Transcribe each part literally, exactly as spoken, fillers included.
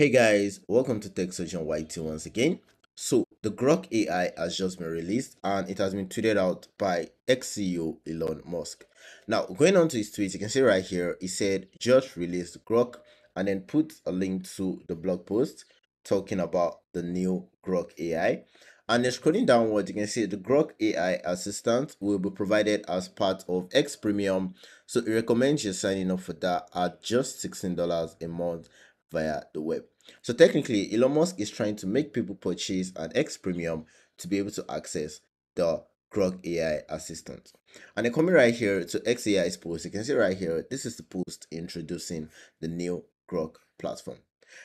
Hey guys, welcome to Tech Surgeon Y T once again. So the Grok A I has just been released and it has been tweeted out by ex C E O Elon Musk. Now going on to his tweet, you can see right here, he said just released Grok and then put a link to the blog post talking about the new Grok A I. And then scrolling downward, you can see the Grok A I assistant will be provided as part of X Premium. So it recommends you signing up for that at just sixteen dollars a month via the web. So technically, Elon Musk is trying to make people purchase an X Premium to be able to access the Grok A I assistant. And then coming right here to xAI's post, you can see right here, this is the post introducing the new Grok platform.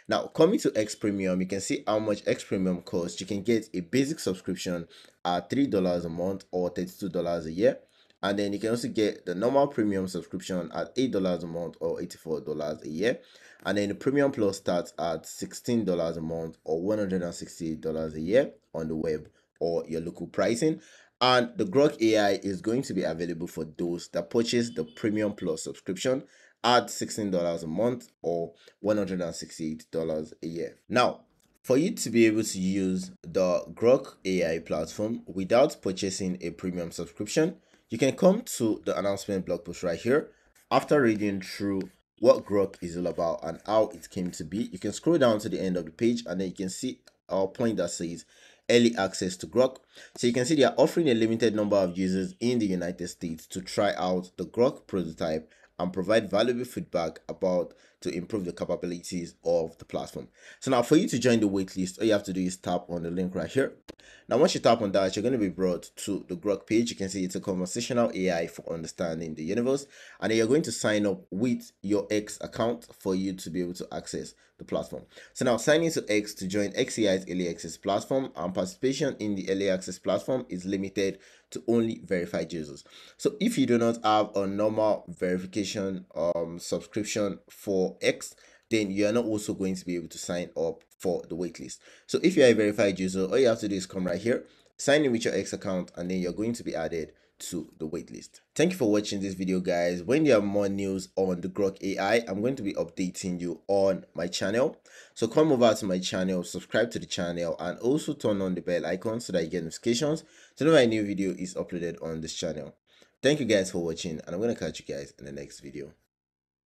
Now coming to X Premium, you can see how much X Premium costs. You can get a basic subscription at three dollars a month or thirty-two dollars a year. And then you can also get the normal premium subscription at eight dollars a month or eighty-four dollars a year. And then the premium plus starts at sixteen dollars a month or one hundred sixty-eight dollars a year on the web or your local pricing. And the Grok A I is going to be available for those that purchase the premium plus subscription at sixteen dollars a month or one hundred sixty-eight dollars a year. Now, for you to be able to use the Grok A I platform without purchasing a premium subscription, you can come to the announcement blog post right here. After reading through what Grok is all about and how it came to be, you can scroll down to the end of the page and then you can see our point that says early access to Grok. So you can see they are offering a limited number of users in the United States to try out the Grok prototype and provide valuable feedback about to improve the capabilities of the platform. So now for you to join the waitlist, all you have to do is tap on the link right here. Now once you tap on that, you're going to be brought to the Grok page. You can see it's a conversational A I for understanding the universe, and then you're going to sign up with your X account for you to be able to access the platform. So now sign into X to join xAI's early access platform, and participation in the early access platform is limited to only verified users. So if you do not have a normal verification um subscription for X, then you are not also going to be able to sign up for the waitlist. So if you are a verified user, all you have to do is come right here, sign in with your X account, and then you're going to be added to the waitlist. Thank you for watching this video, guys. When there are more news on the Grok A I, I'm going to be updating you on my channel. So come over to my channel, subscribe to the channel, and also turn on the bell icon so that you get notifications to know my new video is uploaded on this channel. Thank you guys for watching, and I'm going to catch you guys in the next video.